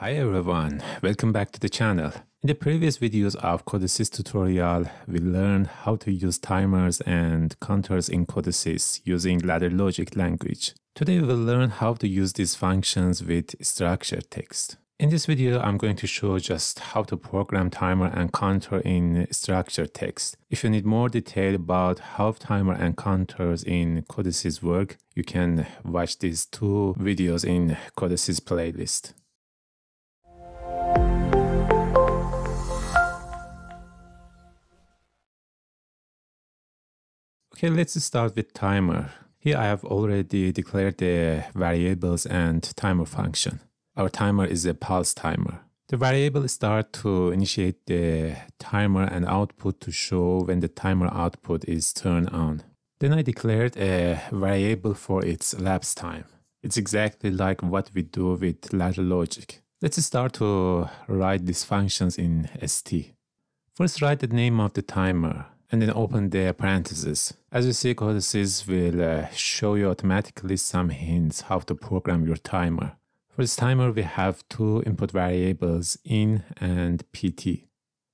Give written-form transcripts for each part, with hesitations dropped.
Hi everyone, welcome back to the channel. In the previous videos of CodeSys tutorial, we learned how to use timers and counters in CodeSys using ladder logic language. Today we will learn how to use these functions with structured text. In this video, I'm going to show just how to program timer and counter in structured text. If you need more detail about how timer and counters in CodeSys work, you can watch these two videos in CodeSys playlist. Okay, let's start with timer. Here I have already declared the variables and timer function. Our timer is a pulse timer. The variable start to initiate the timer and output to show when the timer output is turned on. Then I declared a variable for its elapsed time. It's exactly like what we do with ladder logic. Let's start to write these functions in ST. First write the name of the timer, and then open the parentheses. As you see, CodeSys will show you automatically some hints how to program your timer. For this timer, we have two input variables, in and pt.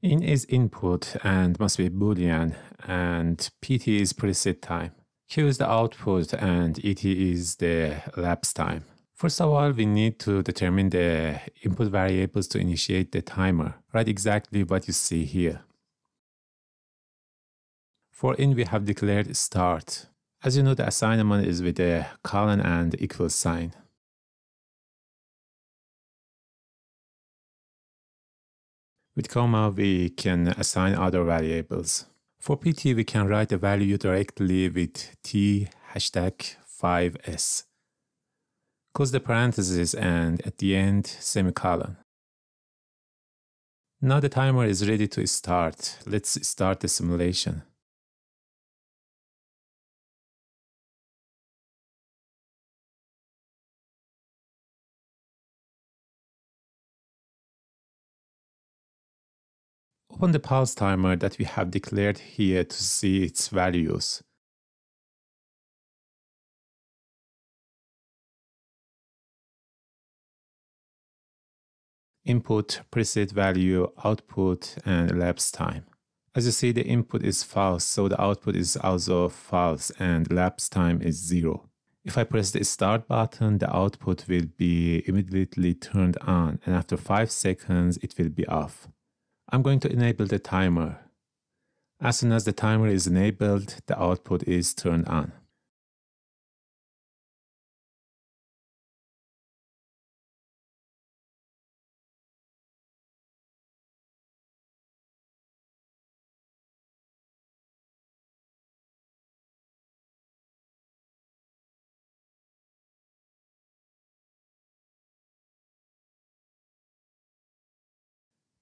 In is input and must be Boolean, and pt is preset time. Q is the output and et is the elapsed time. First of all, we need to determine the input variables to initiate the timer. Write exactly what you see here. For in, we have declared start. As you know, the assignment is with a colon and equal sign. With comma, we can assign other variables. For pt, we can write the value directly with t #5s. Close the parentheses and at the end, semicolon. Now the timer is ready to start. Let's start the simulation. Open the pulse timer that we have declared here to see its values. Input, preset value, output, and elapsed time. As you see, the input is false, so the output is also false, and elapsed time is 0. If I press the start button, the output will be immediately turned on, and after 5 seconds, it will be off. I'm going to enable the timer. As soon as the timer is enabled, the output is turned on.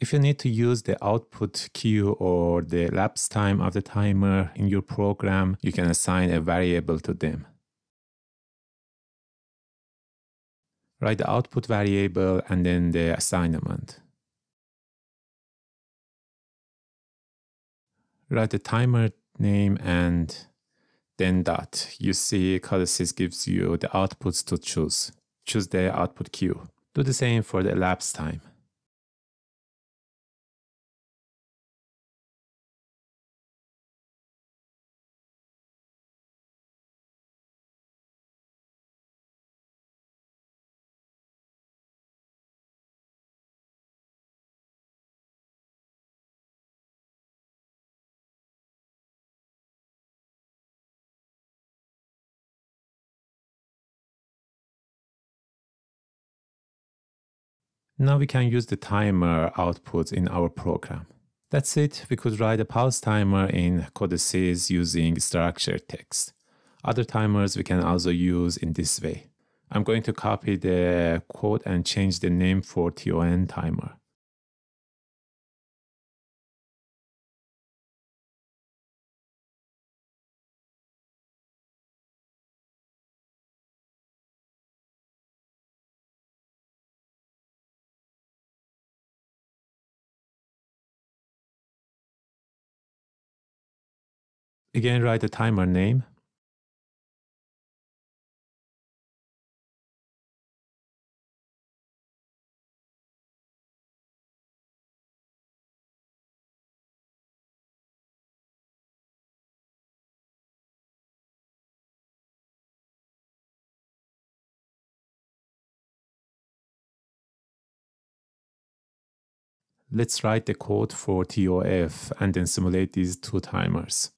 If you need to use the output QU or the elapsed time of the timer in your program, you can assign a variable to them. Write the output variable and then the assignment. Write the timer name and then dot. You see CodeSys gives you the outputs to choose. Choose the output QU. Do the same for the elapsed time. Now we can use the timer outputs in our program. That's it. We could write a pulse timer in CodeSys using structured text. Other timers we can also use in this way. I'm going to copy the code and change the name for TON timer. Again, write the timer name. Let's write the code for TOF and then simulate these two timers.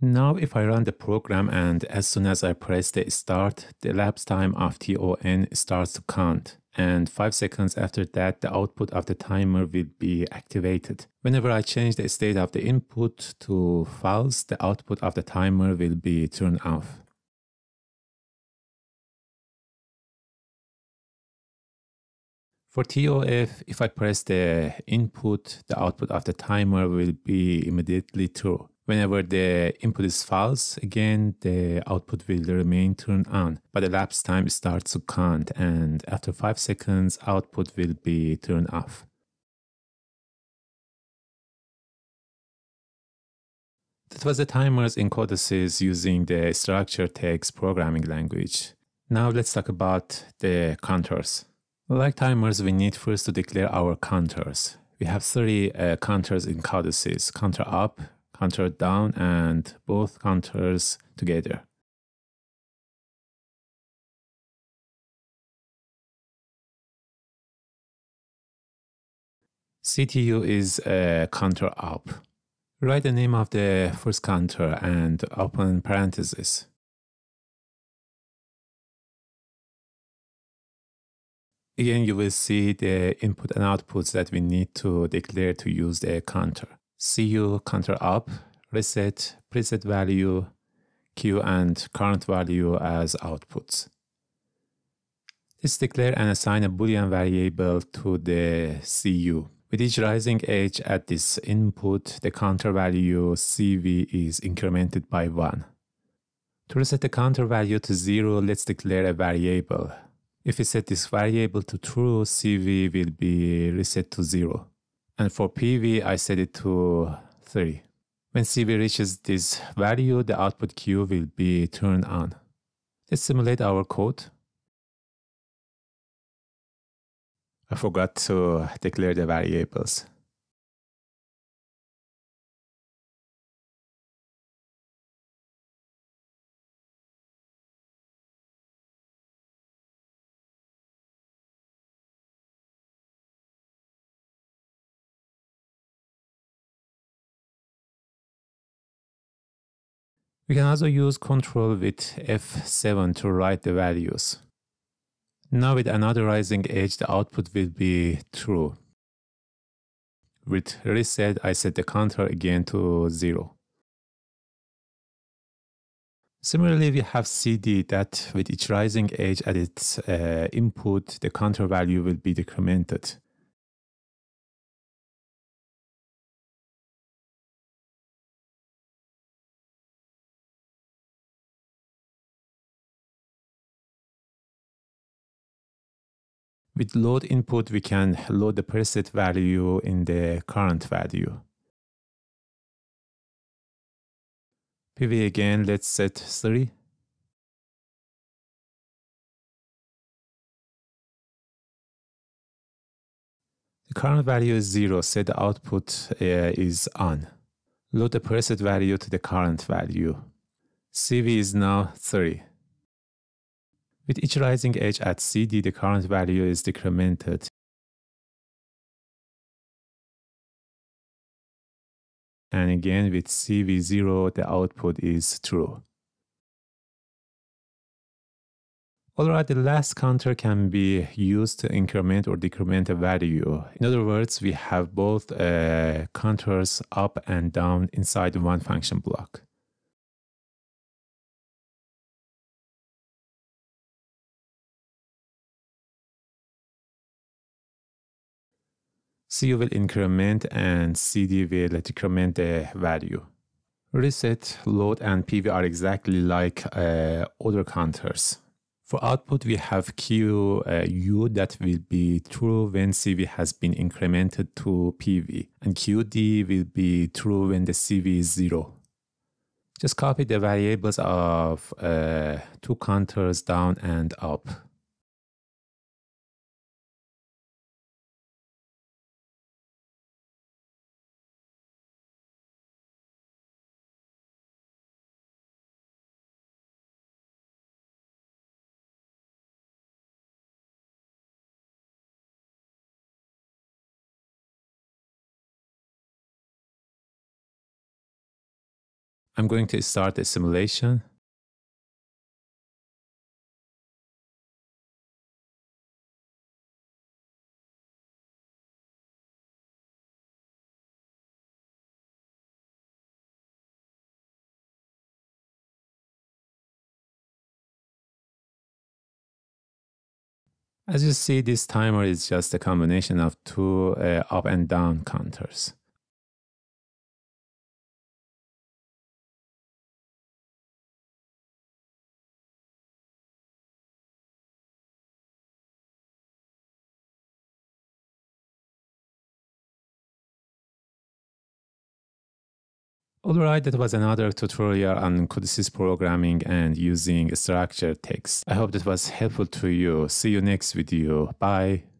Now if I run the program and as soon as I press the start, the elapsed time of TON starts to count, and 5 seconds after that the output of the timer will be activated. Whenever I change the state of the input to false, the output of the timer will be turned off. For TOF, if I press the input, the output of the timer will be immediately true. Whenever the input is false, again, the output will remain turned on, but the lapse time starts to count, and after 5 seconds, output will be turned off. That was the timers in CodeSys using the structure text programming language. Now let's talk about the counters. Like timers, we need first to declare our counters. We have 3 counters in CodeSys: counter up, counter down, and both counters together. CTU is a counter up. Write the name of the first counter and open parentheses. Again, you will see the input and outputs that we need to declare to use the counter. CU, counter up, reset, preset value, Q and current value as outputs. Let's declare and assign a Boolean variable to the CU. With each rising edge at this input, the counter value CV is incremented by 1. To reset the counter value to 0, let's declare a variable. If we set this variable to true, CV will be reset to 0. And for PV, I set it to 3. When CV reaches this value, the output Q will be turned on. Let's simulate our code. I forgot to declare the variables. We can also use control with F7 to write the values. Now with another rising edge, the output will be true. With reset, I set the counter again to 0. Similarly, we have CD that with each rising edge at its input, the counter value will be decremented. With load input, we can load the preset value in the current value. PV again, let's set 3. The current value is 0, set the output is on. Load the preset value to the current value. CV is now 3. With each rising edge at CD, the current value is decremented. And again, with CV0, the output is true. Alright, the last counter can be used to increment or decrement a value. In other words, we have both counters up and down inside one function block. CU will increment and CD will decrement the value. Reset, load, and PV are exactly like other counters. For output, we have QU that will be true when CV has been incremented to PV, and QD will be true when the CV is 0. Just copy the variables of two counters down and up. I'm going to start a simulation. As you see, this timer is just a combination of two up and down counters. Alright, that was another tutorial on CodeSys programming and using structured text. I hope that was helpful to you. See you next video. Bye.